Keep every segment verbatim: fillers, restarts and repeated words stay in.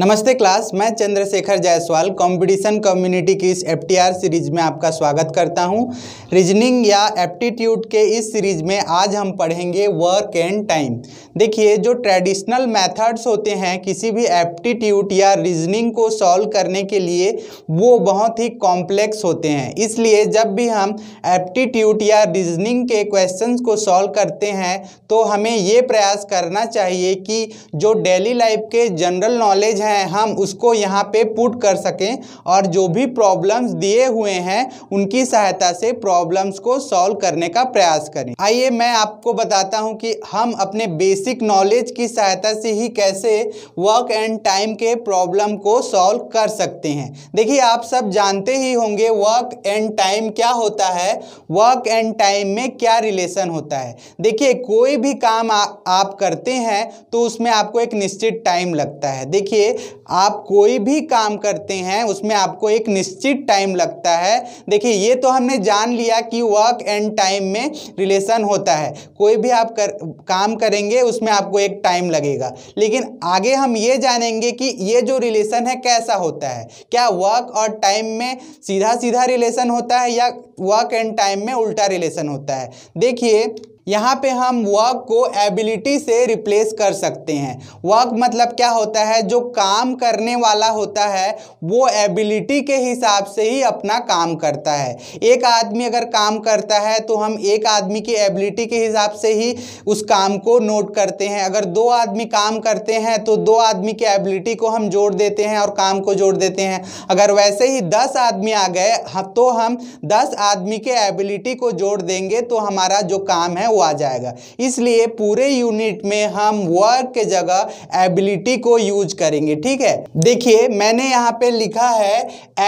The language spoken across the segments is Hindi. नमस्ते क्लास, मैं चंद्रशेखर जायसवाल कॉम्पिटिशन कम्युनिटी की इस एफटीआर सीरीज़ में आपका स्वागत करता हूं। रीजनिंग या एप्टीट्यूड के इस सीरीज़ में आज हम पढ़ेंगे वर्क एंड टाइम। देखिए, जो ट्रेडिशनल मेथड्स होते हैं किसी भी एप्टीट्यूड या रीजनिंग को सॉल्व करने के लिए, वो बहुत ही कॉम्प्लेक्स होते हैं। इसलिए जब भी हम एप्टीट्यूड या रीजनिंग के क्वेश्चन को सॉल्व करते हैं तो हमें ये प्रयास करना चाहिए कि जो डेली लाइफ के जनरल नॉलेज हम उसको यहाँ पे पुट कर सकें और जो भी प्रॉब्लम्स दिए हुए हैं उनकी सहायता से प्रॉब्लम्स को सॉल्व करने का प्रयास करें। आइए मैं आपको बताता हूँ कि हम अपने बेसिक नॉलेज की सहायता से ही कैसे वर्क एंड टाइम के प्रॉब्लम को सॉल्व कर सकते हैं। देखिए, आप सब जानते ही होंगे वर्क एंड टाइम क्या होता है, वर्क एंड टाइम में क्या रिलेशन होता है। देखिए, कोई भी काम आ, आप करते हैं तो उसमें आपको एक निश्चित टाइम लगता है। देखिए, आप कोई भी काम करते हैं उसमें आपको एक निश्चित टाइम लगता है। देखिए, ये तो हमने जान लिया कि वर्क एंड टाइम में रिलेशन होता है। कोई भी आप कर, काम करेंगे उसमें आपको एक टाइम लगेगा, लेकिन आगे हम ये जानेंगे कि ये जो रिलेशन है कैसा होता है। क्या वर्क और टाइम में सीधा सीधा रिलेशन होता है या वर्क एंड टाइम में उल्टा रिलेशन होता है। देखिए, यहाँ पे हम वर्क को एबिलिटी से रिप्लेस कर सकते हैं। वर्क मतलब क्या होता है, जो काम करने वाला होता है वो एबिलिटी के हिसाब से ही अपना काम करता है। एक आदमी अगर काम करता है तो हम एक आदमी की एबिलिटी के हिसाब से ही उस काम को नोट करते हैं। अगर दो आदमी काम करते हैं तो दो आदमी की एबिलिटी को हम जोड़ देते हैं और काम को जोड़ देते हैं। अगर वैसे ही दस आदमी आ गए तो हम दस आदमी के एबिलिटी को जोड़ देंगे तो हमारा जो काम है आ जाएगा। इसलिए पूरे यूनिट में हम वर्क के जगह एबिलिटी को यूज करेंगे, ठीक है। देखिए, मैंने यहाँ पे लिखा है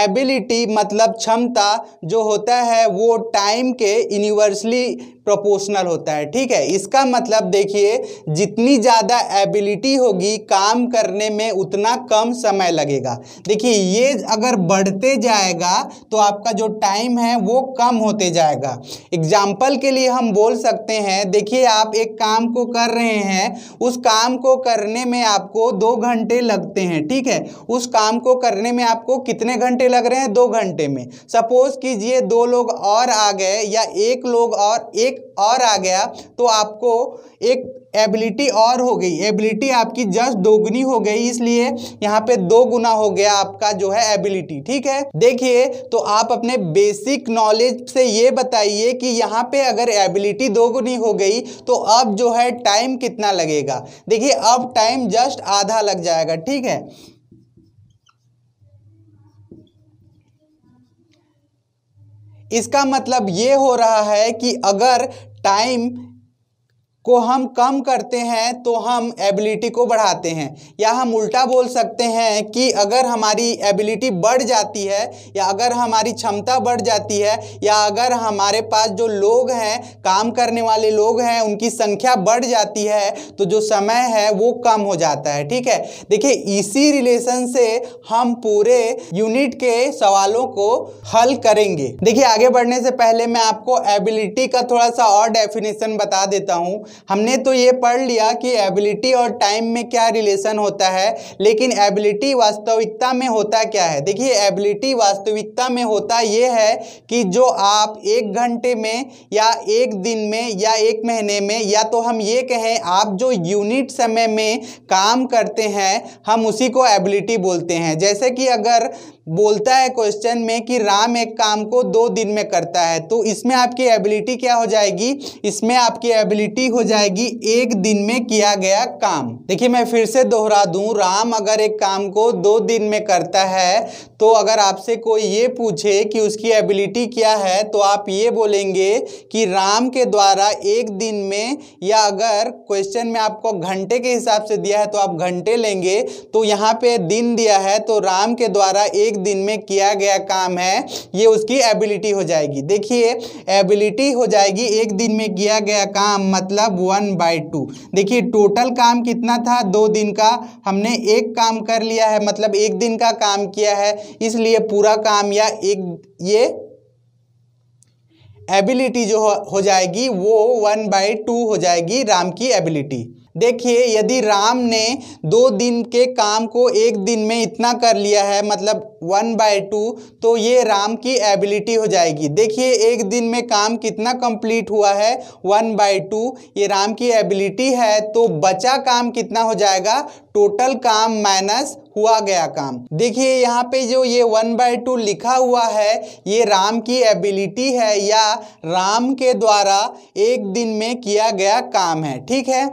एबिलिटी मतलब क्षमता जो होता है वो टाइम के इन्वर्सली प्रोपोर्शनल होता है, ठीक है। इसका मतलब देखिए, जितनी ज़्यादा एबिलिटी होगी काम करने में उतना कम समय लगेगा। देखिए, ये अगर बढ़ते जाएगा तो आपका जो टाइम है वो कम होते जाएगा। एग्जाम्पल के लिए हम बोल सकते हैं, देखिए, आप एक काम को कर रहे हैं, उस काम को करने में आपको दो घंटे लगते हैं, ठीक है। उस काम को करने में आपको कितने घंटे लग रहे हैं, दो घंटे में। सपोज कीजिए दो लोग और आ गए या एक लोग और एक और आ गया तो आपको एक एबिलिटी और हो गई, एबिलिटी आपकी जस्ट दोगुनी हो गई। इसलिए यहाँ पे दो गुना हो गया आपका जो है एबिलिटी, ठीक है। देखिए, तो आप अपने बेसिक नॉलेज से ये बताइए कि यहाँ पे अगर एबिलिटी दोगुनी हो गई तो अब जो है टाइम कितना लगेगा। देखिए, अब टाइम जस्ट आधा लग जाएगा, ठीक है। इसका मतलब ये हो रहा है कि अगर टाइम को हम कम करते हैं तो हम एबिलिटी को बढ़ाते हैं, या हम उल्टा बोल सकते हैं कि अगर हमारी एबिलिटी बढ़ जाती है या अगर हमारी क्षमता बढ़ जाती है या अगर हमारे पास जो लोग हैं, काम करने वाले लोग हैं, उनकी संख्या बढ़ जाती है तो जो समय है वो कम हो जाता है, ठीक है। देखिए, इसी रिलेशन से हम पूरे यूनिट के सवालों को हल करेंगे। देखिए, आगे बढ़ने से पहले मैं आपको एबिलिटी का थोड़ा सा और डेफिनेशन बता देता हूँ। हमने तो ये पढ़ लिया कि एबिलिटी और टाइम में क्या रिलेशन होता है, लेकिन एबिलिटी वास्तविकता में होता क्या है। देखिए, एबिलिटी वास्तविकता में होता ये है कि जो आप एक घंटे में या एक दिन में या एक महीने में, या तो हम ये कहें आप जो यूनिट समय में काम करते हैं हम उसी को एबिलिटी बोलते हैं। जैसे कि अगर बोलता है क्वेश्चन में कि राम एक काम को दो दिन में करता है, तो इसमें आपकी एबिलिटी क्या हो जाएगी, इसमें आपकी एबिलिटी हो जाएगी एक दिन में किया गया काम। देखिए, मैं फिर से दोहरा दूं, राम अगर एक काम को दो दिन में करता है तो अगर आपसे कोई ये पूछे कि उसकी एबिलिटी क्या है तो आप ये बोलेंगे कि राम के द्वारा एक दिन में, या अगर क्वेश्चन में आपको घंटे के हिसाब से दिया है तो आप घंटे लेंगे, तो यहाँ पे दिन दिया है तो राम के द्वारा एक एक दिन में किया गया काम है, ये उसकी एबिलिटी हो जाएगी। देखिए, एबिलिटी हो जाएगी एक दिन में किया गया काम मतलब वन बाई टू। देखिए, टोटल काम कितना था, दो दिन का हमने एक काम कर लिया है, मतलब एक दिन का काम किया है, इसलिए पूरा काम या एक ये एबिलिटी जो हो जाएगी वो वन बाई टू हो जाएगी राम की एबिलिटी। देखिए यदि राम ने दो दिन के काम को एक दिन में इतना कर लिया है, मतलब वन बाय टू, तो ये राम की एबिलिटी हो जाएगी। देखिए एक दिन में काम कितना कंप्लीट हुआ है, वन बाय टू, ये राम की एबिलिटी है। तो बचा काम कितना हो जाएगा, टोटल काम माइनस हुआ गया काम। देखिए यहाँ पे जो ये वन बाय टू लिखा हुआ है, ये राम की एबिलिटी है या राम के द्वारा एक दिन में किया गया काम है। ठीक है,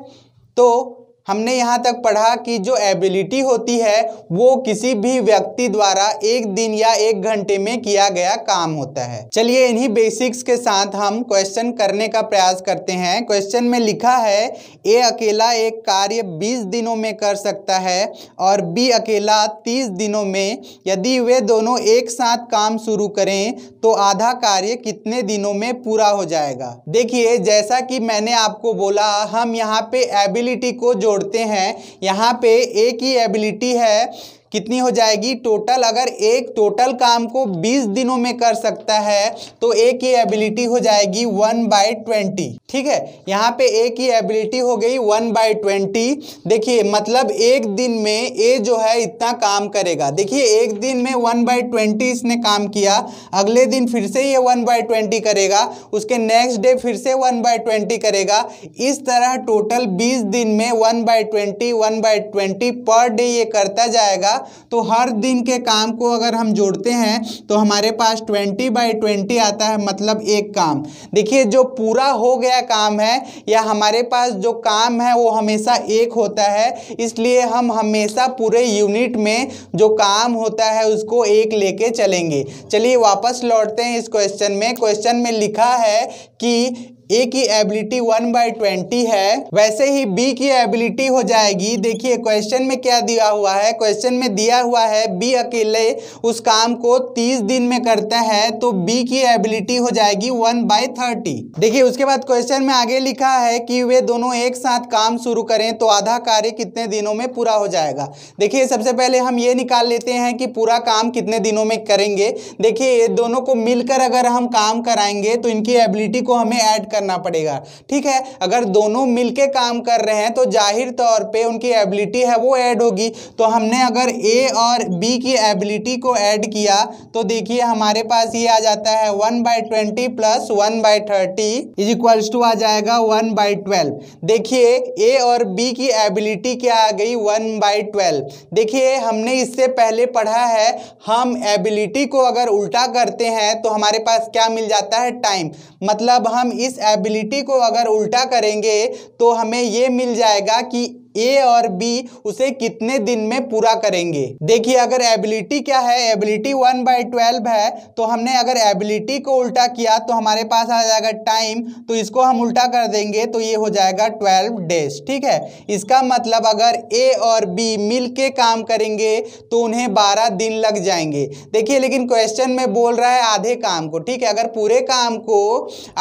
तो हमने यहाँ तक पढ़ा कि जो एबिलिटी होती है वो किसी भी व्यक्ति द्वारा एक दिन या एक घंटे में किया गया काम होता है। चलिए इन्हीं बेसिक्स के साथ हम क्वेश्चन करने का प्रयास करते हैं। क्वेश्चन में लिखा है ए अकेला एक कार्य बीस दिनों में कर सकता है और बी अकेला तीस दिनों में। यदि वे दोनों एक साथ काम शुरू करें तो आधा कार्य कितने दिनों में पूरा हो जाएगा। देखिए जैसा कि मैंने आपको बोला, हम यहाँ पे एबिलिटी को जोड़ हैं। यहाँ पे ए की एबिलिटी है कितनी हो जाएगी टोटल, अगर एक टोटल काम को बीस दिनों में कर सकता है तो ए की एबिलिटी हो जाएगी वन बाई ट्वेंटी। ठीक है, यहाँ पे ए की एबिलिटी हो गई वन बाई ट्वेंटी। देखिए मतलब एक दिन में ए जो है इतना काम करेगा। देखिए एक दिन में वन बाई ट्वेंटी इसने काम किया, अगले दिन फिर से ये वन बाई ट्वेंटी करेगा, उसके नेक्स्ट डे फिर से वन बाई ट्वेंटी करेगा। इस तरह टोटल बीस दिन में one by twenty one by twenty per day ये करता जाएगा। तो हर दिन के काम को अगर हम जोड़ते हैं तो हमारे पास ट्वेंटी बाई ट्वेंटी आता है, मतलब एक काम। देखिए जो पूरा हो गया काम है या हमारे पास जो काम है वो हमेशा एक होता है, इसलिए हम हमेशा पूरे यूनिट में जो काम होता है उसको एक लेके चलेंगे। चलिए वापस लौटते हैं इस क्वेश्चन में। क्वेश्चन में लिखा है कि ए की एबिलिटी वन बाई ट्वेंटी है, वैसे ही बी की एबिलिटी हो जाएगी। देखिए क्वेश्चन में क्या दिया हुआ है, क्वेश्चन में दिया हुआ है बी अकेले उस काम को तीस दिन में करता है, तो बी की एबिलिटी हो जाएगी वन बाई थर्टी। देखिए उसके बाद क्वेश्चन में आगे लिखा है कि वे दोनों एक साथ काम शुरू करें तो आधा कार्य कितने दिनों में पूरा हो जाएगा। देखिए सबसे पहले हम ये निकाल लेते हैं कि पूरा काम कितने दिनों में करेंगे। देखिए दोनों को मिलकर अगर हम काम कराएंगे तो इनकी एबिलिटी को हमें ऐड करना पड़ेगा। ठीक है, अगर दोनों मिलके काम कर रहे हैं तो जाहिर तौर पे उनकी एबिलिटी है वो ऐड होगी। तो हमने अगर ए और बी की एबिलिटी को ऐड किया तो देखिए हमारे पास ये आ जाता है one by twenty plus one by thirty is equals to आ जाएगा वन बाई ट्वेल्व। देखिए ए और बी की एबिलिटी क्या आ गई, वन बाई ट्वेल्व। देखिए हमने इससे पहले पढ़ा है, हम एबिलिटी को अगर उल्टा करते हैं तो हमारे पास क्या मिल जाता है, टाइम। मतलब हम इस एबिलिटी को अगर उल्टा करेंगे तो हमें ये मिल जाएगा कि ए और बी उसे कितने दिन में पूरा करेंगे। देखिए अगर एबिलिटी क्या है, एबिलिटी वन बाई ट्वेल्व है, तो हमने अगर एबिलिटी को उल्टा किया तो हमारे पास आ जाएगा टाइम, तो इसको हम उल्टा कर देंगे तो ये हो जाएगा ट्वेल्व डेज। ठीक है, इसका मतलब अगर ए और बी मिलके काम करेंगे तो उन्हें बारह दिन लग जाएंगे। देखिए लेकिन क्वेश्चन में बोल रहा है आधे काम को। ठीक है, अगर पूरे काम को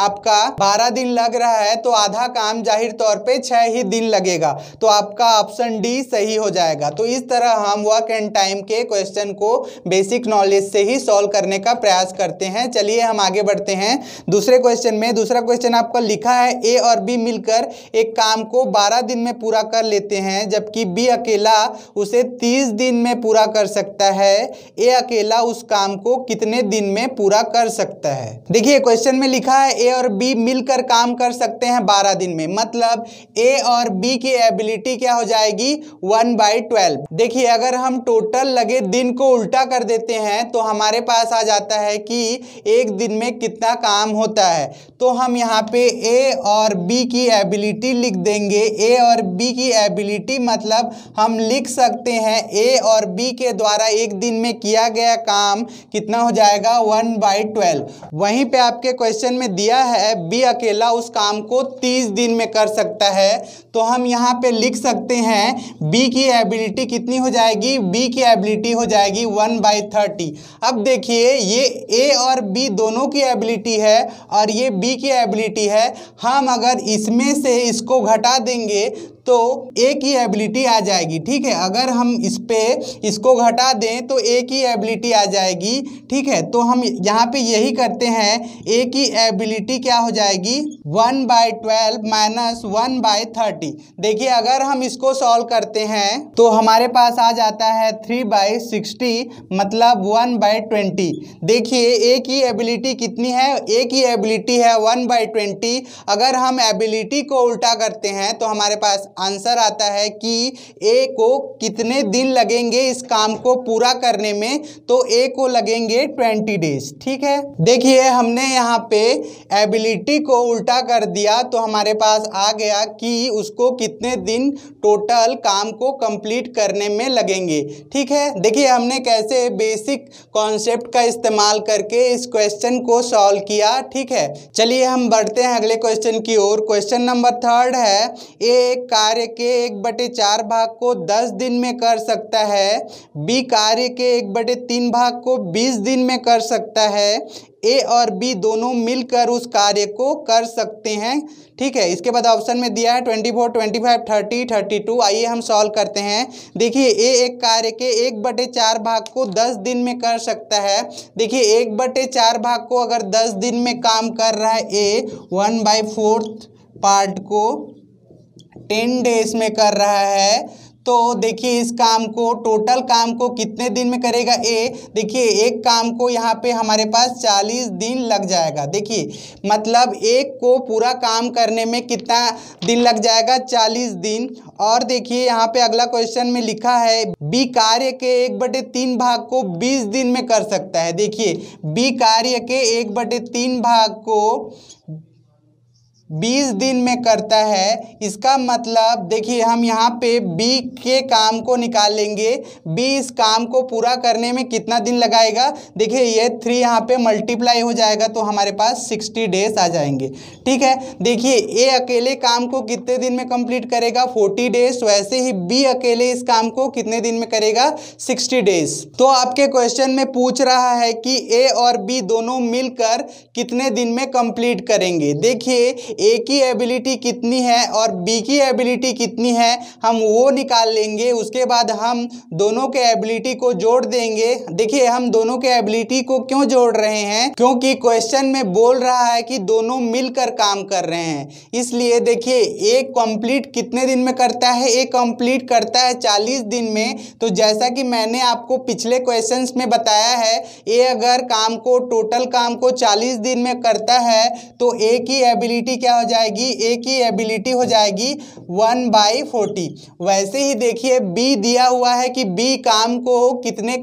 आपका बारह दिन लग रहा है तो आधा काम जाहिर तौर पर छः ही दिन लगेगा, तो आपका ऑप्शन डी सही हो जाएगा। तो इस तरह हम वर्क एंड टाइम के क्वेश्चन को बेसिक नॉलेज से ही सॉल्व करने का प्रयास करते हैं। चलिए हम आगे बढ़ते हैं दूसरे क्वेश्चन में। दूसरा क्वेश्चन आपका लिखा है ए और बी मिलकर एक काम को बारह दिन में पूरा कर लेते हैं, जबकि बी अकेला उसे तीस दिन में पूरा कर सकता है। ए अकेला उस काम को कितने दिन में पूरा कर सकता है। देखिए क्वेश्चन में लिखा है ए और बी मिलकर काम कर सकते हैं बारह दिन में, मतलब ए और बी की एबिलिटी क्या हो जाएगी वन बाई ट्वेल्व। देखिए अगर हम टोटल लगे दिन को उल्टा कर देते हैं तो हमारे पास आ जाता है कि एक दिन में कितना काम होता है। तो हम यहाँ पे ए और बी की एबिलिटी लिख देंगे। ए और बी की एबिलिटी मतलब हम लिख सकते हैं ए और बी के द्वारा एक दिन में किया गया काम कितना हो जाएगा वन बाई ट्वेल्व। वहीं पे आपके क्वेश्चन में दिया है बी अकेला उस काम को तीस दिन में कर सकता है, तो हम यहाँ पे लिख सकते हैं बी की एबिलिटी कितनी हो जाएगी, बी की एबिलिटी हो जाएगी वन बाई थर्टी। अब देखिए ये ए और बी दोनों की एबिलिटी है और ये बी की एबिलिटी है, हम अगर इसमें से इसको घटा देंगे तो एक ही एबिलिटी आ जाएगी। ठीक है, अगर हम इस पे इसको घटा दें तो एक ही एबिलिटी आ जाएगी। ठीक है, तो हम यहाँ पे यही करते हैं, एक ही एबिलिटी क्या हो जाएगी, one by twelve minus one by thirty. देखिए अगर हम इसको सॉल्व करते हैं तो हमारे पास आ जाता है थ्री बाई सिक्सटी मतलब वन बाई ट्वेंटी। देखिए एक ही एबिलिटी कितनी है, एक ही एबिलिटी है वन बाई ट्वेंटी। अगर हम एबिलिटी को उल्टा करते हैं तो हमारे पास आंसर आता है कि ए को कितने दिन लगेंगे इस काम को पूरा करने में, तो ए को लगेंगे ट्वेंटी डेज। ठीक है, देखिए हमने यहाँ पे एबिलिटी को उल्टा कर दिया तो हमारे पास आ गया कि उसको कितने दिन टोटल काम को कंप्लीट करने में लगेंगे। ठीक है, देखिए हमने कैसे बेसिक कॉन्सेप्ट का इस्तेमाल करके इस क्वेश्चन को सॉल्व किया। ठीक है, चलिए हम बढ़ते हैं अगले क्वेश्चन की ओर। क्वेश्चन नंबर थर्ड है, एक कार्य के एक बटे चार भाग को दस दिन में कर सकता है, बी कार्य के एक बटे तीन भाग को बीस दिन में कर सकता है, ए और बी दोनों मिलकर उस कार्य को कर सकते हैं। ठीक है, इसके बाद ऑप्शन में दिया है twenty four, twenty five, thirty, thirty two. आइए हम सॉल्व करते हैं। देखिए ए एक कार्य के एक बटे चार भाग को दस दिन में कर सकता है। देखिए एक बटे चार भाग को अगर दस दिन में काम कर रहा है A, one by fourth part को टेन डेज में कर रहा है, तो देखिए इस काम को टोटल काम को कितने दिन में करेगा ए। देखिए एक काम को यहाँ पे हमारे पास चालीस दिन लग जाएगा। देखिए मतलब एक को पूरा काम करने में कितना दिन लग जाएगा, चालीस दिन। और देखिए यहाँ पे अगला क्वेश्चन में लिखा है बी कार्य के एक बटे तीन भाग को बीस दिन में कर सकता है। देखिए बी कार्य के एक बटे तीन भाग को बीस दिन में करता है, इसका मतलब देखिए हम यहाँ पे B के काम को निकालेंगे, B इस काम को पूरा करने में कितना दिन लगाएगा। देखिए ये थ्री यहाँ पे मल्टीप्लाई हो जाएगा तो हमारे पास साठ डेज आ जाएंगे। ठीक है, देखिए A अकेले काम को कितने दिन में कंप्लीट करेगा, चालीस डेज। वैसे ही B अकेले इस काम को कितने दिन में करेगा, साठ डेज। तो आपके क्वेश्चन में पूछ रहा है कि A और B दोनों मिलकर कितने दिन में कंप्लीट करेंगे। देखिए ए की एबिलिटी कितनी है और बी की एबिलिटी कितनी है, हम वो निकाल लेंगे। उसके बाद हम दोनों के एबिलिटी को जोड़ देंगे। देखिए हम दोनों के एबिलिटी को क्यों जोड़ रहे हैं, क्योंकि क्वेश्चन में बोल रहा है कि दोनों मिलकर काम कर रहे हैं, इसलिए देखिए ए कंप्लीट कितने दिन में करता है, ए कंप्लीट करता है चालीस दिन में। तो जैसा कि मैंने आपको पिछले क्वेश्चन में बताया है, ए अगर काम को टोटल काम को चालीस दिन में करता है तो ए की एबिलिटी क्या हो जाएगी, ए की एबिलिटी हो जाएगी वन बाई फोर्टी। वैसे ही देखिए बी दिया हुआ है कि बी काम को कितने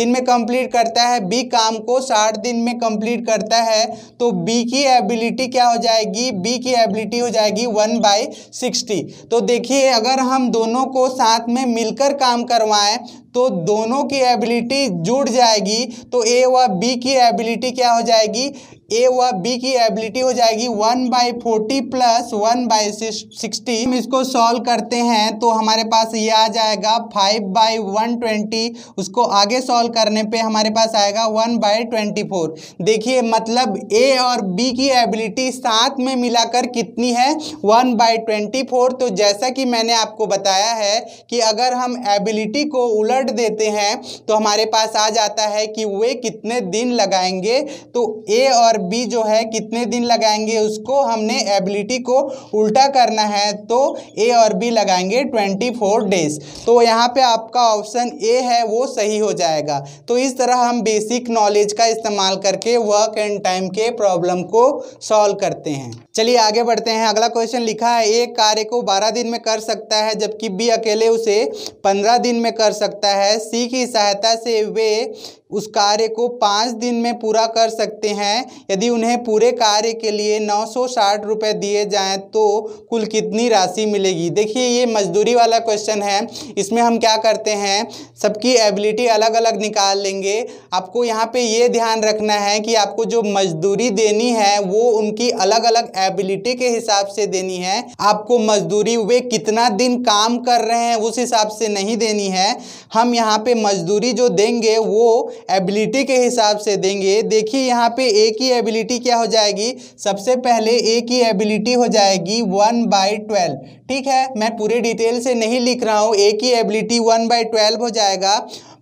दिन में कंप्लीट करता है, बी काम को साठ दिन में कंप्लीट करता है, तो बी की एबिलिटी क्या हो जाएगी, बी की एबिलिटी हो जाएगी वन बाई सिक्सटी। तो देखिए अगर हम दोनों को साथ में मिलकर काम करवाएं तो दोनों की एबिलिटी जुड़ जाएगी, तो ए व बी की एबिलिटी क्या हो जाएगी, ए व बी की एबिलिटी हो जाएगी one by forty plus one by sixty. हम इसको सॉल्व करते हैं तो हमारे पास ये आ जाएगा फाइव बाई वन ट्वेंटी। उसको आगे सॉल्व करने पे हमारे पास आएगा वन बाई ट्वेंटी फोर। देखिए मतलब ए और बी की एबिलिटी साथ में मिलाकर कितनी है, वन बाई ट्वेंटी फोर। तो जैसा कि मैंने आपको बताया है कि अगर हम एबिलिटी को उलट देते हैं तो हमारे पास आ जाता है कि वे कितने दिन लगाएंगे, तो ए और बी जो है कितने दिन लगाएंगे, उसको हमने एबिलिटी को उल्टा करना है तो ए और बी लगाएंगे ट्वेंटी फोर डेज। तो यहाँ पे आपका ऑप्शन ए है वो सही हो जाएगा। तो इस तरह हम बेसिक नॉलेज का इस्तेमाल करके वर्क एंड टाइम के प्रॉब्लम को सॉल्व करते हैं। चलिए आगे बढ़ते हैं। अगला क्वेश्चन लिखा है ए कार्य को बारह दिन में कर सकता है जबकि बी अकेले उसे पंद्रह दिन में कर सकता है, सी की सहायता से वे उस कार्य को पाँच दिन में पूरा कर सकते हैं, यदि उन्हें पूरे कार्य के लिए नौ सौ साठ रुपये दिए जाएं तो कुल कितनी राशि मिलेगी। देखिए ये मजदूरी वाला क्वेश्चन है, इसमें हम क्या करते हैं, सबकी एबिलिटी अलग अलग निकाल लेंगे। आपको यहाँ पे ये ध्यान रखना है कि आपको जो मजदूरी देनी है वो उनकी अलग अलग एबिलिटी के हिसाब से देनी है। आपको मजदूरी वे कितना दिन काम कर रहे हैं उस हिसाब से नहीं देनी है। हम यहाँ पर मजदूरी जो देंगे वो एबिलिटी के हिसाब से देंगे। देखिए यहाँ पे ए की एबिलिटी क्या हो जाएगी, सबसे पहले ए की एबिलिटी हो जाएगी वन बाई ट्वेल्व, ठीक है, मैं पूरे डिटेल से नहीं लिख रहा हूँ। ए की एबिलिटी वन बाई ट्वेल्व हो जाएगा।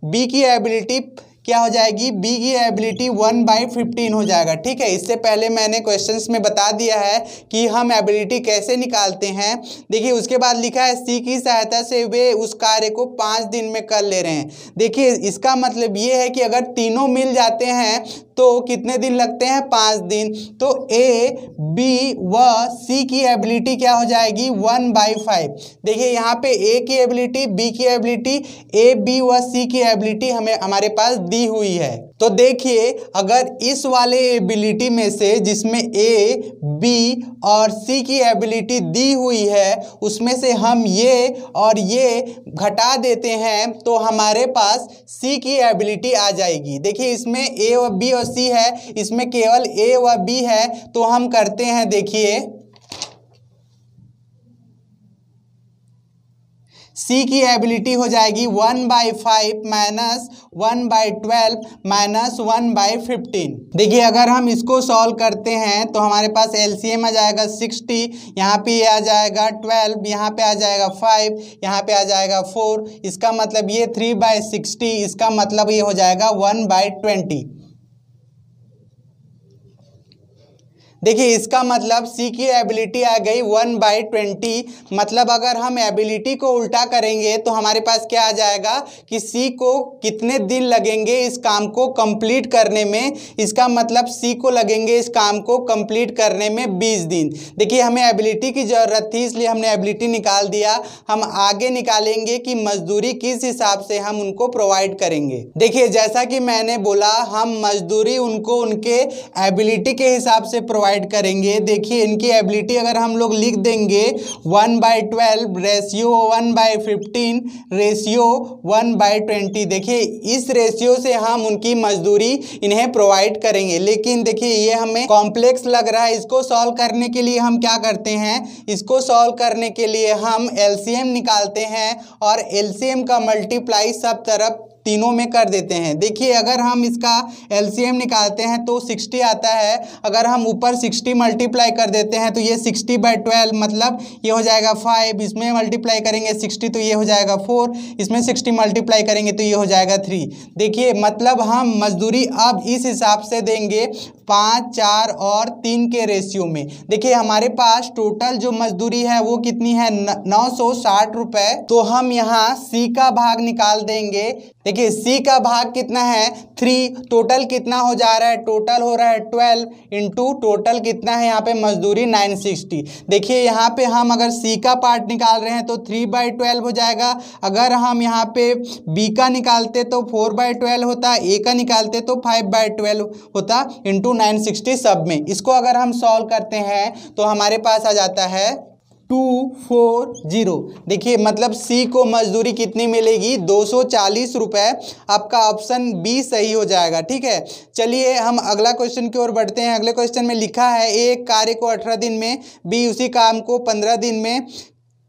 बी की एबिलिटी क्या हो जाएगी, बी की एबिलिटी वन बाई फिफ्टीन हो जाएगा, ठीक है। इससे पहले मैंने क्वेश्चंस में बता दिया है कि हम एबिलिटी कैसे निकालते हैं। देखिए उसके बाद लिखा है सी की सहायता से वे उस कार्य को पाँच दिन में कर ले रहे हैं। देखिए इसका मतलब ये है कि अगर तीनों मिल जाते हैं तो कितने दिन लगते हैं, पाँच दिन। तो ए बी व सी की एबिलिटी क्या हो जाएगी, वन बाई फाइव। देखिए यहाँ पे ए की एबिलिटी, बी की एबिलिटी, ए बी व सी की एबिलिटी हमें हमारे पास दी हुई है। तो देखिए अगर इस वाले एबिलिटी में से जिसमें ए बी और सी की एबिलिटी दी हुई है उसमें से हम ये और ये घटा देते हैं तो हमारे पास सी की एबिलिटी आ जाएगी। देखिए इसमें ए व बी और सी है, इसमें केवल ए व बी है, तो हम करते हैं, देखिए सी की एबिलिटी हो जाएगी one by five minus one by twelve minus one by fifteen. देखिए अगर हम इसको सॉल्व करते हैं तो हमारे पास एलसीएम आ जाएगा सिक्सटी, यहाँ पे आ जाएगा ट्वेल्व, यहाँ पे आ जाएगा फाइव, यहाँ पे आ जाएगा फोर, इसका मतलब ये थ्री बाई सिक्सटी, इसका मतलब ये हो जाएगा वन बाई ट्वेंटी। देखिए इसका मतलब सी की एबिलिटी आ गई वन बाई ट्वेंटी। मतलब अगर हम एबिलिटी को उल्टा करेंगे तो हमारे पास क्या आ जाएगा कि सी को कितने दिन लगेंगे इस काम को कंप्लीट करने में, इसका मतलब सी को लगेंगे इस काम को कंप्लीट करने में बीस दिन। देखिए हमें एबिलिटी की ज़रूरत थी इसलिए हमने एबिलिटी निकाल दिया। हम आगे निकालेंगे कि मजदूरी किस हिसाब से हम उनको प्रोवाइड करेंगे। देखिए जैसा कि मैंने बोला हम मजदूरी उनको उनके एबिलिटी के हिसाब से प्रोवाइड करेंगे। देखिए इनकी एबिलिटी अगर हम लोग लिख देंगे one by twelve ratio one by fifteen ratio one by twenty. देखिए इस रेशियो से हम उनकी मजदूरी इन्हें प्रोवाइड करेंगे। लेकिन देखिए ये हमें कॉम्प्लेक्स लग रहा है, इसको सॉल्व करने के लिए हम क्या करते हैं, इसको सॉल्व करने के लिए हम एलसीएम निकालते हैं और एलसीएम का मल्टीप्लाई सब तरफ तीनों में कर देते हैं। देखिए अगर हम इसका एलसीएम निकालते हैं तो साठ आता है, अगर हम ऊपर साठ मल्टीप्लाई कर देते हैं तो ये साठ बाई ट्वेल्व मतलब ये हो जाएगा फाइव, इसमें मल्टीप्लाई करेंगे साठ तो ये हो जाएगा फोर, इसमें साठ मल्टीप्लाई करेंगे तो ये हो जाएगा थ्री। देखिए मतलब हम मजदूरी अब इस हिसाब से देंगे पाँच चार और तीन के रेशियो में। देखिए हमारे पास टोटल जो मजदूरी है वो कितनी है, नौ सौ साठ रुपये। तो हम यहाँ सी का भाग निकाल देंगे। देखिए सी का भाग कितना है, थ्री। टोटल कितना हो जा रहा है, टोटल हो रहा है ट्वेल्व इंटू टोटल कितना है यहाँ पे मजदूरी नाइन सिक्सटी। देखिए यहाँ पे हम अगर सी का पार्ट निकाल रहे हैं तो थ्री बाई ट्वेल्व हो जाएगा, अगर हम यहाँ पे बी का निकालते तो फोर बाई ट्वेल्व होता, ए का निकालते तो फाइव बाई ट्वेल्व होता इंटू नाइन सिक्सटी सब में। इसको अगर हम सॉल्व करते हैं तो हमारे पास आ जाता है टू फोर जीरो। देखिए मतलब सी को मजदूरी कितनी मिलेगी, दो सौ चालीस रुपये। आपका ऑप्शन बी सही हो जाएगा, ठीक है। चलिए हम अगला क्वेश्चन की ओर बढ़ते हैं। अगले क्वेश्चन में लिखा है ए कार्य को अठारह दिन में, बी उसी काम को पंद्रह दिन में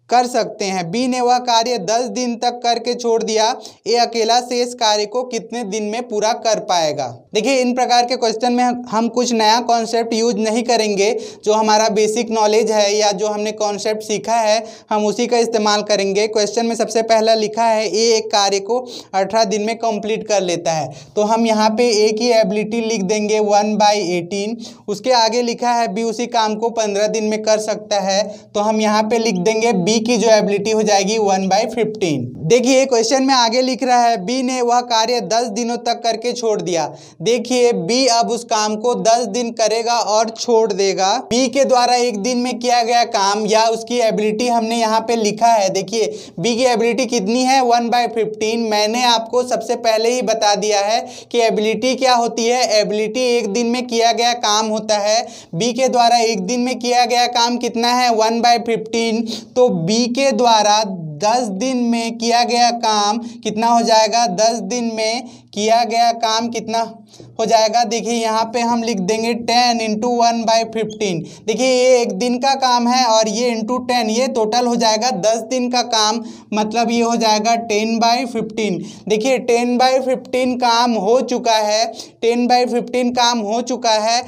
कर सकते हैं। बी ने वह कार्य दस दिन तक करके छोड़ दिया, ए अकेला शेष कार्य को कितने दिन में पूरा कर पाएगा। देखिए इन प्रकार के क्वेश्चन में हम कुछ नया कॉन्सेप्ट यूज नहीं करेंगे, जो हमारा बेसिक नॉलेज है या जो हमने कॉन्सेप्ट सीखा है हम उसी का इस्तेमाल करेंगे। क्वेश्चन में सबसे पहला लिखा है ए एक कार्य को अठारह दिन में कंप्लीट कर लेता है, तो हम यहाँ पे ए की एबिलिटी लिख देंगे वन बाई एटीन। उसके आगे लिखा है बी उसी काम को पंद्रह दिन में कर सकता है, तो हम यहाँ पे लिख देंगे बी की जो एबिलिटी हो जाएगी वन बाई फिफ्टीन। देखिए क्वेश्चन में आगे लिख रहा है बी ने वह कार्य दस दिनों तक करके छोड़ दिया। देखिए बी अब उस काम को दस दिन करेगा और छोड़ देगा। बी के द्वारा एक दिन में किया गया काम या उसकी एबिलिटी हमने यहाँ पे लिखा है। देखिए बी की एबिलिटी कितनी है, वन बाई फिफ्टीन। मैंने आपको सबसे पहले ही बता दिया है कि एबिलिटी क्या होती है, एबिलिटी एक दिन में किया गया काम होता है। बी के द्वारा एक दिन में किया गया काम कितना है, वन बाई फिफ्टीन। तो बी के द्वारा दस दिन में किया गया काम कितना हो जाएगा, दस दिन में किया गया काम कितना हो जाएगा। देखिए यहाँ पे हम लिख देंगे ten into one by fifteen. देखिए ये एक दिन का काम है और ये इंटू टेन, ये टोटल हो जाएगा दस दिन का काम, मतलब ये हो जाएगा टेन बाई फिफ्टीन। देखिए टेन बाई फिफ्टीन काम हो चुका है, टेन बाई फिफ्टीन काम हो चुका है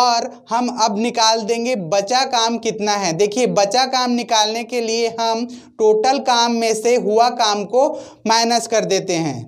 और हम अब निकाल देंगे बचा काम कितना है। देखिए बचा काम निकालने के लिए हम टोटल काम में से हुआ काम को माइनस कर देते हैं।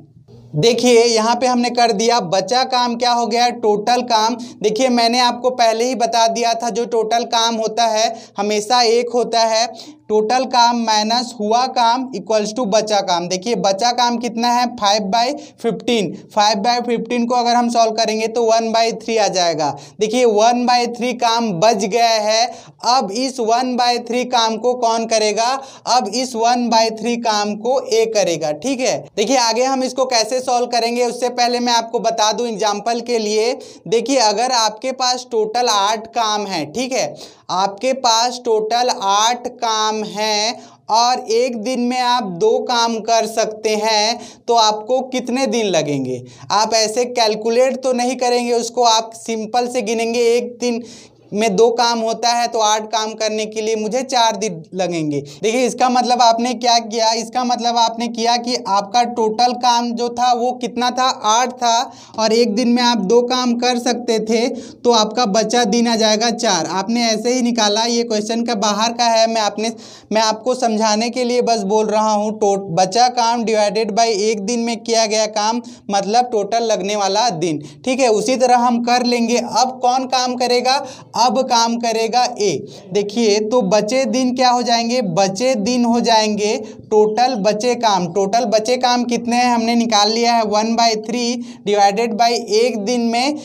देखिए यहाँ पे हमने कर दिया, बचा काम क्या हो गया है टोटल काम। देखिए मैंने आपको पहले ही बता दिया था जो टोटल काम होता है हमेशा एक होता है, टोटल काम माइनस हुआ काम इक्वल्स टू बचा काम। देखिए बचा काम कितना है five by fifteen, five by fifteen को अगर हम सॉल्व करेंगे तो वन बाई थ्री आ जाएगा। देखिए वन बाई थ्री काम बच गया है। अब इस वन बाई थ्री काम को कौन करेगा? अब इस वन बाई थ्री काम को ए करेगा, ठीक है। देखिए आगे हम इसको कैसे सॉल्व करेंगे उससे पहले मैं आपको बता दूं एग्जाम्पल के लिए। देखिए अगर आपके पास टोटल आठ काम है, ठीक है, आपके पास टोटल आठ काम हैं और एक दिन में आप दो काम कर सकते हैं तो आपको कितने दिन लगेंगे? आप ऐसे कैलकुलेट तो नहीं करेंगे उसको, आप सिंपल से गिनेंगे। एक दिन में दो काम होता है तो आठ काम करने के लिए मुझे चार दिन लगेंगे। देखिए इसका मतलब आपने क्या किया, इसका मतलब आपने किया कि आपका टोटल काम जो था वो कितना था, आठ था, और एक दिन में आप दो काम कर सकते थे तो आपका बचा दिन आ जाएगा चार। आपने ऐसे ही निकाला, ये क्वेश्चन का बाहर का है, मैं आपने मैं आपको समझाने के लिए बस बोल रहा हूँ। टो बचा काम डिवाइडेड बाई एक दिन में किया गया काम, मतलब टोटल लगने वाला दिन, ठीक है। उसी तरह हम कर लेंगे। अब कौन काम करेगा? अब काम करेगा ए। देखिए तो बचे दिन क्या हो जाएंगे? बचे दिन हो जाएंगे टोटल बचे काम। टोटल बचे काम कितने हैं हमने निकाल लिया है, one by three divided by एक दिन में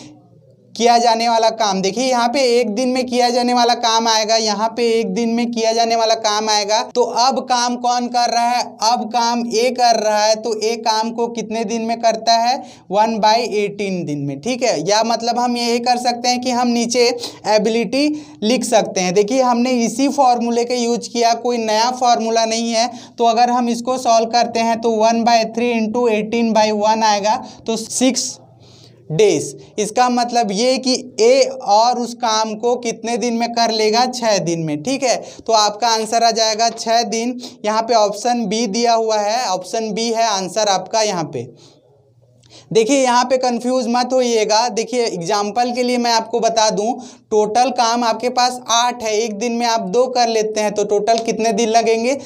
किया जाने वाला काम। देखिए यहाँ पे एक दिन में किया जाने वाला काम आएगा, यहाँ पे एक दिन में किया जाने वाला काम आएगा। तो अब काम कौन कर रहा है? अब काम ए कर रहा है। तो ए काम को कितने दिन में करता है? वन बाई एटीन दिन में, ठीक है। या मतलब हम यही कर सकते हैं कि हम नीचे एबिलिटी लिख सकते हैं। देखिए हमने इसी फॉर्मूले का यूज किया, कोई नया फार्मूला नहीं है। तो अगर हम इसको सॉल्व करते हैं तो one by three into eighteen by one आएगा, तो सिक्स डेज। इसका मतलब ये कि ए और उस काम को कितने दिन में कर लेगा? छः दिन में, ठीक है। तो आपका आंसर आ जाएगा छः दिन। यहाँ पे ऑप्शन बी दिया हुआ है, ऑप्शन बी है आंसर आपका यहाँ पे। देखिए यहाँ पे कंफ्यूज मत होइएगा। देखिए एग्जाम्पल के लिए मैं आपको बता दूं, टोटल काम आपके पास आठ है, एक दिन में आप दो कर लेते हैं तो टोटल कितने दिन लगेंगे?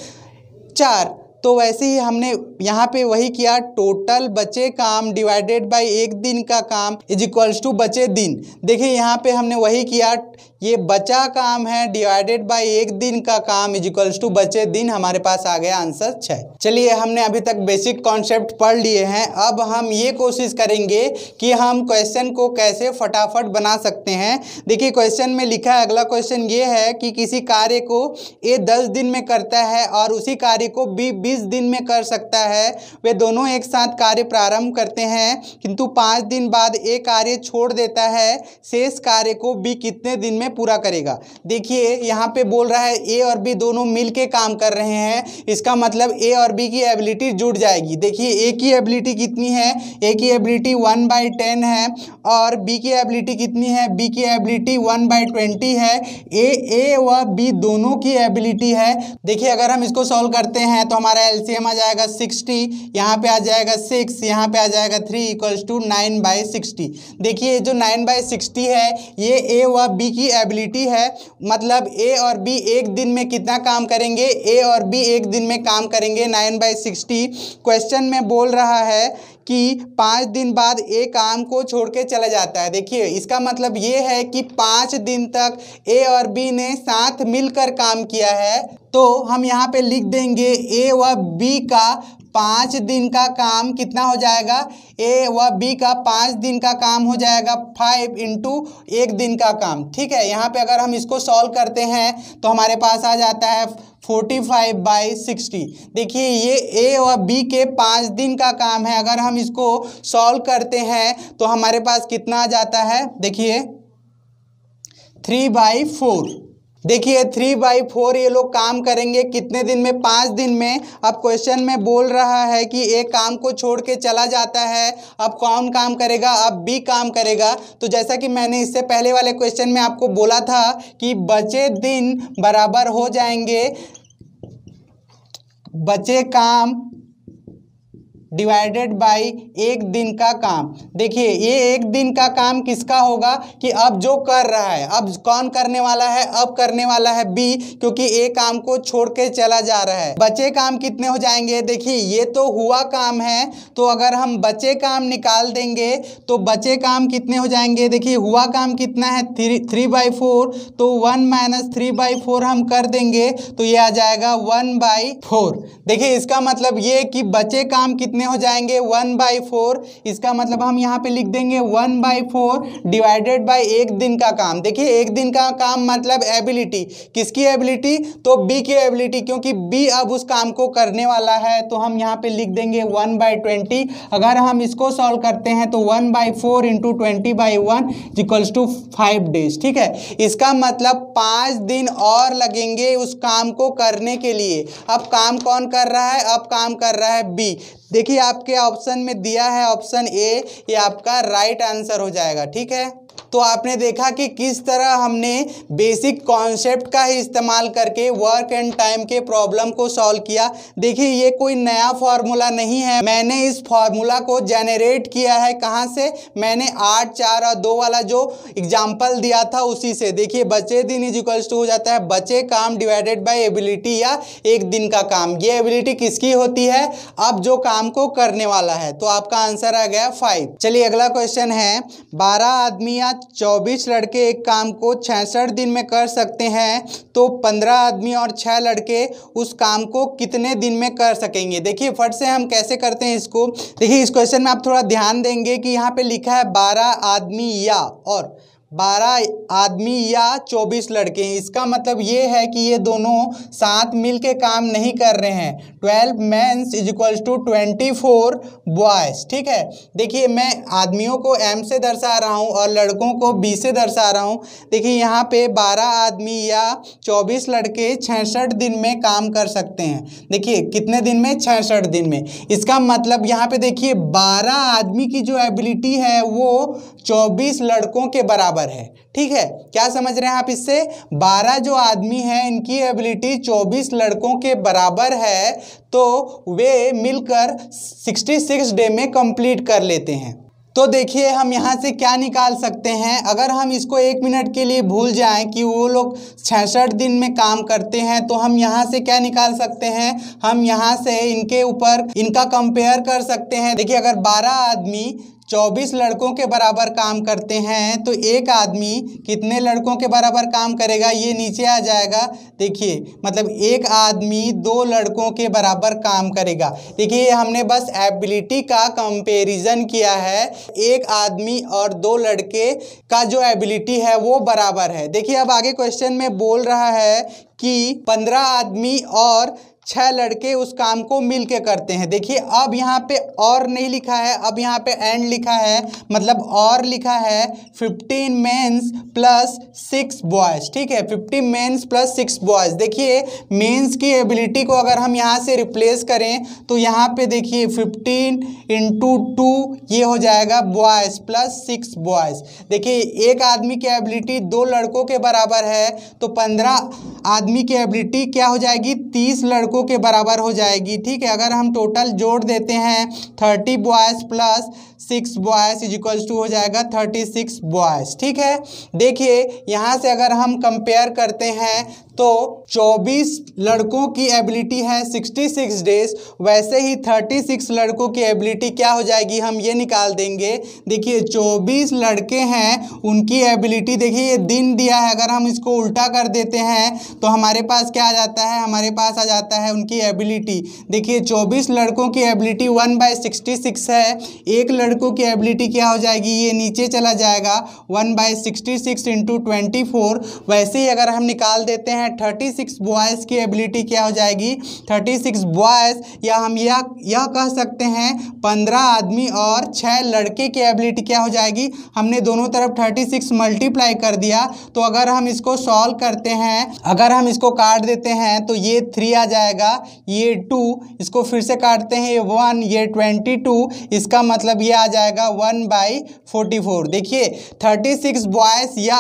चार। तो वैसे ही हमने यहाँ पे वही किया, टोटल बचे काम डिवाइडेड बाय एक दिन का काम इज इक्वल्स टू बचे दिन। देखिए यहाँ पे हमने वही किया, ये बचा काम है डिवाइडेड बाय एक दिन का काम इज इक्वल्स टू बचे दिन। हमारे पास आ गया आंसर छः। चलिए हमने अभी तक बेसिक कॉन्सेप्ट पढ़ लिए हैं। अब हम ये कोशिश करेंगे कि हम क्वेश्चन को कैसे फटाफट बना सकते हैं। देखिए क्वेश्चन में लिखा है, अगला क्वेश्चन ये है कि किसी कार्य को ए दस दिन में करता है और उसी कार्य को बी बीस दिन में कर सकता है। वे दोनों एक साथ कार्य प्रारंभ करते हैं किंतु पांच दिन बाद ए कार्य छोड़ देता है, शेष कार्य को बी कितने दिन में पूरा करेगा? देखिए यहाँ पे बोल रहा है ए और बी दोनों मिलके काम कर रहे हैं, इसका मतलब ए और बी की एबिलिटी जुड़ जाएगी। देखिए ए की एबिलिटी कितनी है? ए की एबिलिटी वन बाई टेन है और बी की एबिलिटी कितनी है? बी की एबिलिटी वन बाई ट्वेंटी है। ए ए व बी दोनों की एबिलिटी है। देखिए अगर हम इसको सॉल्व करते हैं तो हमारा एलसीएम आ जाएगा सिक्सटी, यहाँ पे आ जाएगा सिक्स, यहाँ पे आ जाएगा three, equals to nine by sixty. देखिए जो नाइन बाई सिक्सटी है ये ए व बी की एबिलिटी है, मतलब ए और बी एक दिन में कितना काम करेंगे? ए और बी एक दिन में काम करेंगे नाइन बाई सिक्सटी। क्वेश्चन में बोल रहा है कि पाँच दिन बाद ए काम को छोड़ के चला जाता है। देखिए इसका मतलब ये है कि पाँच दिन तक ए और बी ने साथ मिलकर काम किया है, तो हम यहाँ पे लिख देंगे ए व बी का पाँच दिन का काम कितना हो जाएगा? ए व बी का पाँच दिन का काम हो जाएगा फाइव इंटू एक दिन का काम, ठीक है। यहाँ पे अगर हम इसको सॉल्व करते हैं तो हमारे पास आ जाता है फोर्टी फाइव बाई सिक्सटी। देखिए ये ए और बी के पाँच दिन का काम है, अगर हम इसको सॉल्व करते हैं तो हमारे पास कितना आ जाता है? देखिए थ्री बाई फोर। देखिए थ्री बाई फोर ये लोग काम करेंगे कितने दिन में, पाँच दिन में। अब क्वेश्चन में बोल रहा है कि एक काम को छोड़ के चला जाता है, अब कौन काम करेगा, अब बी काम करेगा। तो जैसा कि मैंने इससे पहले वाले क्वेश्चन में आपको बोला था कि बचे दिन बराबर हो जाएंगे बचे काम डिवाइडेड बाई एक दिन का काम। देखिए ये एक दिन का काम किसका होगा कि अब जो कर रहा है, अब कौन करने वाला है, अब करने वाला है बी, क्योंकि ए काम को छोड़ के चला जा रहा है। बचे काम कितने हो जाएंगे, देखिए ये तो हुआ काम है, तो अगर हम बचे काम निकाल देंगे तो बचे काम कितने हो जाएंगे। देखिए हुआ काम कितना है, थ्री थ्री बाई फोर, तो one minus three by four हम कर देंगे तो ये आ जाएगा वन बाई फोर। देखिए इसका मतलब ये कि बचे काम कितने हो जाएंगे, वन बाई फोर। इसका मतलब हम यहाँ पे लिख देंगे one by four divided by एक दिन का काम। देखिए एक दिन का काम मतलब एबिलिटी, किसकी एबिलिटी, तो बी की एबिलिटी, क्योंकि बी अब उस काम को करने वाला है। तो हम यहाँ पे लिख देंगे वन बाई ट्वेंटी। अगर हम इसको सॉल्व करते हैं तो one by four into twenty by one equals to five days. ठीक है, इसका मतलब पाँच दिन और लगेंगे उस काम को करने के लिए। अब काम कौन कर रहा है, अब काम कर रहा है बी। देखिए आपके ऑप्शन में दिया है ऑप्शन ए, ये आपका राइट आंसर हो जाएगा। ठीक है, तो आपने देखा कि किस तरह हमने बेसिक कॉन्सेप्ट का ही इस्तेमाल करके वर्क एंड टाइम के प्रॉब्लम को सॉल्व किया। देखिए ये कोई नया फार्मूला नहीं है, मैंने इस फार्मूला को जनरेट किया है। कहाँ से, मैंने आठ चार और दो वाला जो एग्जाम्पल दिया था उसी से। देखिए बचे दिन इज इक्वल्स टू हो जाता है बचे काम डिवाइडेड बाय एबिलिटी या एक दिन का काम। ये एबिलिटी किसकी होती है, अब जो काम को करने वाला है। तो आपका आंसर आ गया फाइव। चलिए अगला क्वेश्चन है, बारह आदमी या चौबीस लड़के एक काम को छियासठ दिन में कर सकते हैं, तो पंद्रह आदमी और छह लड़के उस काम को कितने दिन में कर सकेंगे। देखिए फट से हम कैसे करते हैं इसको। देखिए इस क्वेश्चन में आप थोड़ा ध्यान देंगे कि यहाँ पे लिखा है बारह आदमी या, और बारह आदमी या चौबीस लड़के। इसका मतलब ये है कि ये दोनों साथ मिलके काम नहीं कर रहे हैं। Twelve mens is equals to twenty four boys. ठीक है, देखिए मैं आदमियों को एम से दर्शा रहा हूँ और लड़कों को बी से दर्शा रहा हूँ। देखिए यहाँ पे बारह आदमी या चौबीस लड़के छियासठ दिन में काम कर सकते हैं। देखिए कितने दिन में, छियासठ दिन में। इसका मतलब यहाँ पर देखिए बारह आदमी की जो एबिलिटी है वो चौबीस लड़कों के बराबर है। ठीक है, क्या समझ रहे हैं आप इससे, बारह जो आदमी है इनकी एबिलिटी चौबीस लड़कों के बराबर है, तो वे मिलकर छियासठ डे में कंप्लीट कर लेते हैं। तो देखिए हम यहाँ से क्या निकाल सकते हैं, अगर हम इसको एक मिनट के लिए भूल जाएं कि वो लोग छियासठ दिन में काम करते हैं, तो हम यहाँ से क्या निकाल सकते हैं, हम यहाँ से इनके ऊपर इनका कंपेयर कर सकते हैं। देखिए अगर बारह आदमी चौबीस लड़कों के बराबर काम करते हैं तो एक आदमी कितने लड़कों के बराबर काम करेगा, ये नीचे आ जाएगा। देखिए मतलब एक आदमी दो लड़कों के बराबर काम करेगा। देखिए हमने बस एबिलिटी का कंपैरिजन किया है, एक आदमी और दो लड़के का जो एबिलिटी है वो बराबर है। देखिए अब आगे क्वेश्चन में बोल रहा है कि पंद्रह आदमी और छह लड़के उस काम को मिलके करते हैं। देखिए अब यहाँ पे और नहीं लिखा है, अब यहाँ पे एंड लिखा है, मतलब और लिखा है fifteen mens plus six boys. ठीक है, fifty mens plus six boys. देखिए मेंस की एबिलिटी को अगर हम यहाँ से रिप्लेस करें तो यहाँ पे देखिए फिफ्टीन इंटू टू ये हो जाएगा बॉयज़ प्लस सिक्स बॉयज़। देखिए एक आदमी की एबिलिटी दो लड़कों के बराबर है, तो पंद्रह आदमी की एबिलिटी क्या हो जाएगी, तीस लड़कों के बराबर हो जाएगी। ठीक है, अगर हम टोटल जोड़ देते हैं thirty boys plus six boys is equals to हो जाएगा थर्टी सिक्स बॉयज। ठीक है, देखिए यहाँ से अगर हम कंपेयर करते हैं तो चौबीस लड़कों की एबिलिटी है छियासठ डेज, वैसे ही छत्तीस लड़कों की एबिलिटी क्या हो जाएगी, हम ये निकाल देंगे। देखिए चौबीस लड़के हैं, उनकी एबिलिटी देखिए ये दिन दिया है, अगर हम इसको उल्टा कर देते हैं तो हमारे पास क्या आ जाता है, हमारे पास आ जाता है उनकी एबिलिटी। देखिए चौबीस लड़कों की ability one by sixty six है, एक लड़कों की एबिलिटी क्या हो जाएगी, ये नीचे चला जाएगा one by sixty six into twenty four. वैसे ही अगर हम निकाल देते हैं हैं छत्तीस बॉयज़ की एबिलिटी क्या हो जाएगी, छत्तीस बॉयज़, या हम यह यह कह सकते हैं पंद्रह आदमी और छः लड़के की एबिलिटी क्या हो जाएगी। हमने दोनों तरफ छत्तीस मल्टीप्लाई कर दिया, तो अगर हम इसको सॉल्व करते हैं, अगर हम इसको काट देते हैं तो ये थ्री आ जाएगा, ये टू, इसको फिर से काटते हैं ये वन, ये ट्वेंटी टू, इसका मतलब ये आ जाएगा वन बाई फोर्टी फोर। देखिए छत्तीस बॉयज़ या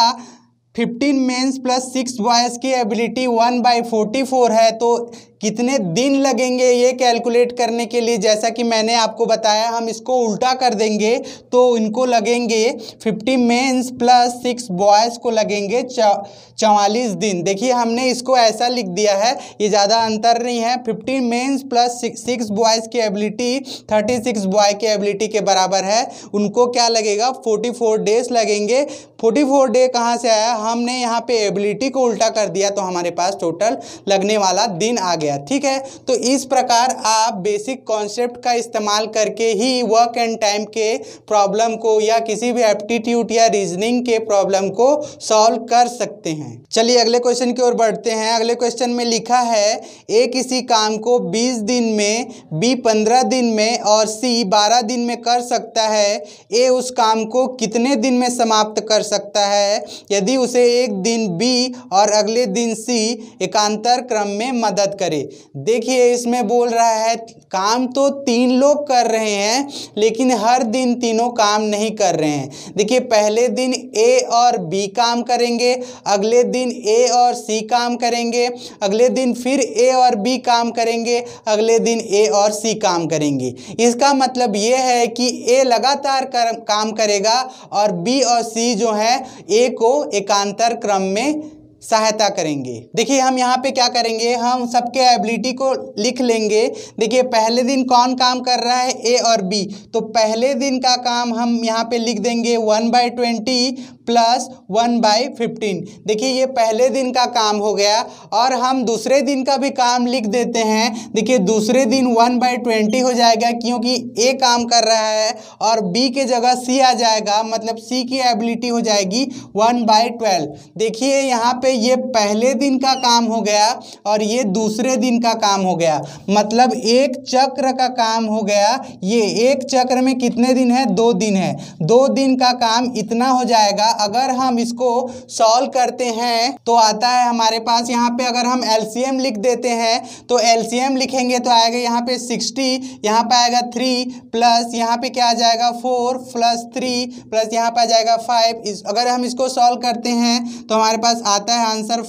fifteen mens plus six boys की ability one by forty four है। तो कितने दिन लगेंगे ये कैलकुलेट करने के लिए, जैसा कि मैंने आपको बताया हम इसको उल्टा कर देंगे तो इनको लगेंगे fifty mens plus six boys को लगेंगे चवालीस दिन। देखिए हमने इसको ऐसा लिख दिया है, ये ज़्यादा अंतर नहीं है, fifty mens plus six boys की एबिलिटी थर्टी सिक्स बॉय की एबिलिटी के बराबर है। उनको क्या लगेगा, फोर्टी फोर डेज लगेंगे। फोर्टी फोर डे कहाँ से आया, हमने यहाँ पे एबिलिटी को उल्टा कर दिया तो हमारे पास टोटल लगने वाला दिन आ गया। ठीक है, तो इस प्रकार आप बेसिक कॉन्सेप्ट का इस्तेमाल करके ही वर्क एंड टाइम के प्रॉब्लम को या किसी भी एप्टीट्यूड या रीजनिंग के प्रॉब्लम को सॉल्व कर सकते हैं। चलिए अगले क्वेश्चन की ओर बढ़ते हैं। अगले क्वेश्चन में लिखा है ए किसी काम को बीस दिन में, बी पंद्रह दिन में और सी बारह दिन में कर सकता है। ए उस काम को कितने दिन में समाप्त कर सकता है यदि उसे एक दिन बी और अगले दिन सी एकांतर क्रम में मदद करे। देखिए इसमें बोल रहा है काम तो तीन लोग कर रहे हैं लेकिन हर दिन तीनों काम नहीं कर रहे हैं। देखिए पहले दिन ए और बी काम करेंगे, अगले दिन ए और सी काम करेंगे, अगले दिन फिर ए और बी काम करेंगे, अगले दिन ए और सी काम करेंगे। इसका मतलब ये है कि ए लगातार कर, काम करेगा और बी और सी जो है ए को एकांतर क्रम में सहायता करेंगे। देखिए हम यहाँ पे क्या करेंगे, हम सबके एबिलिटी को लिख लेंगे। देखिए पहले दिन कौन काम कर रहा है, ए और बी, तो पहले दिन का काम हम यहाँ पे लिख देंगे one by twenty plus one by fifteen. देखिए ये पहले दिन का काम हो गया और हम दूसरे दिन का भी काम लिख देते हैं। देखिए दूसरे दिन वन बाई ट्वेंटी हो जाएगा क्योंकि ए काम कर रहा है और बी के जगह सी आ जाएगा, मतलब सी की एबिलिटी हो जाएगी वन बाई ट्वेल्व। देखिए यहाँ पे ये पहले दिन का काम हो गया और ये दूसरे दिन का काम हो गया, मतलब एक चक्र का काम हो गया। ये एक चक्र में कितने दिन है, दो दिन है, दो दिन का काम इतना हो जाएगा। अगर हम इसको सॉल्व करते हैं तो आता है हमारे पास यहाँ पे, अगर हम एलसीएम लिख देते हैं तो एलसीएम लिखेंगे तो आएगा यहाँ पे सिक्सटी, यहाँ पे आएगा थ्री प्लस यहाँ पे क्या आ जाएगा फोर प्लस थ्री प्लस यहाँ पे आ जाएगा फाइव। अगर हम इसको सॉल्व करते हैं तो हमारे पास आता है answer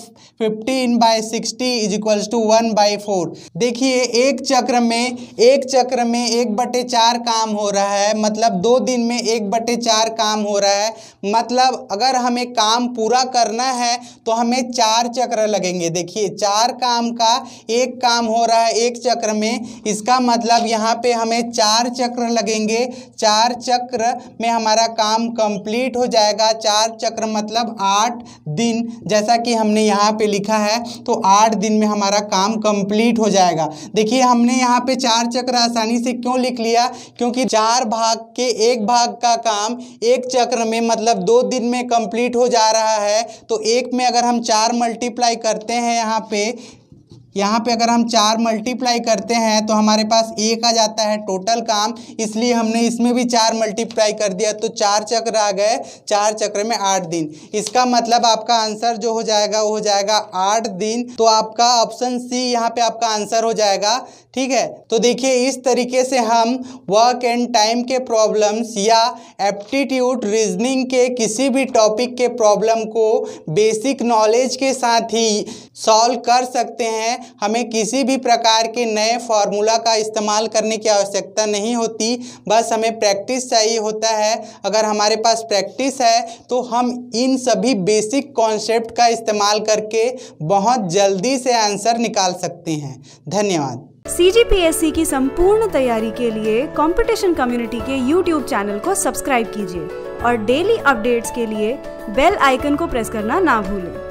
fifteen by sixty is equals to one by four. देखिए एक चक्र में एक चक्र में एक बटे चार काम हो रहा है, मतलब दो दिन में एक बटे चार काम हो रहा है, मतलब अगर हमें काम पूरा करना है तो हमें चार चक्र लगेंगे। देखिए चार काम का एक काम हो रहा है एक चक्र में, इसका मतलब यहाँ पे हमें चार चक्र लगेंगे। चार चक्र में हमारा काम कंप्लीट हो जाएगा। चार चक्र मतलब आठ दिन, जैसा कि हमने यहाँ पे लिखा है, तो आठ दिन में हमारा काम कंप्लीट हो जाएगा। देखिए हमने यहाँ पे चार चक्र आसानी से क्यों लिख लिया, क्योंकि चार भाग के एक भाग का काम एक चक्र में मतलब दो दिन में कंप्लीट हो जा रहा है। तो एक में अगर हम चार मल्टीप्लाई करते हैं, यहाँ पे यहाँ पे अगर हम चार मल्टीप्लाई करते हैं तो हमारे पास एक आ जाता है टोटल काम, इसलिए हमने इसमें भी चार मल्टीप्लाई कर दिया तो चार चक्र आ गए। चार चक्र में आठ दिन, इसका मतलब आपका आंसर जो हो जाएगा वो हो जाएगा आठ दिन। तो आपका ऑप्शन सी यहाँ पे आपका आंसर हो जाएगा। ठीक है, तो देखिए इस तरीके से हम वर्क एंड टाइम के प्रॉब्लम्स या एप्टीट्यूड रीजनिंग के किसी भी टॉपिक के प्रॉब्लम को बेसिक नॉलेज के साथ ही सॉल्व कर सकते हैं। हमें किसी भी प्रकार के नए फॉर्मूला का इस्तेमाल करने की आवश्यकता नहीं होती, बस हमें प्रैक्टिस चाहिए होता है। अगर हमारे पास प्रैक्टिस है तो हम इन सभी बेसिक कॉन्सेप्ट का इस्तेमाल करके बहुत जल्दी से आंसर निकाल सकते हैं। धन्यवाद। सी जी पी एस ई की संपूर्ण तैयारी के लिए कॉम्पिटिशन कम्युनिटी के यूट्यूब चैनल को सब्सक्राइब कीजिए और डेली अपडेट्स के लिए बेल आइकन को प्रेस करना ना भूलें।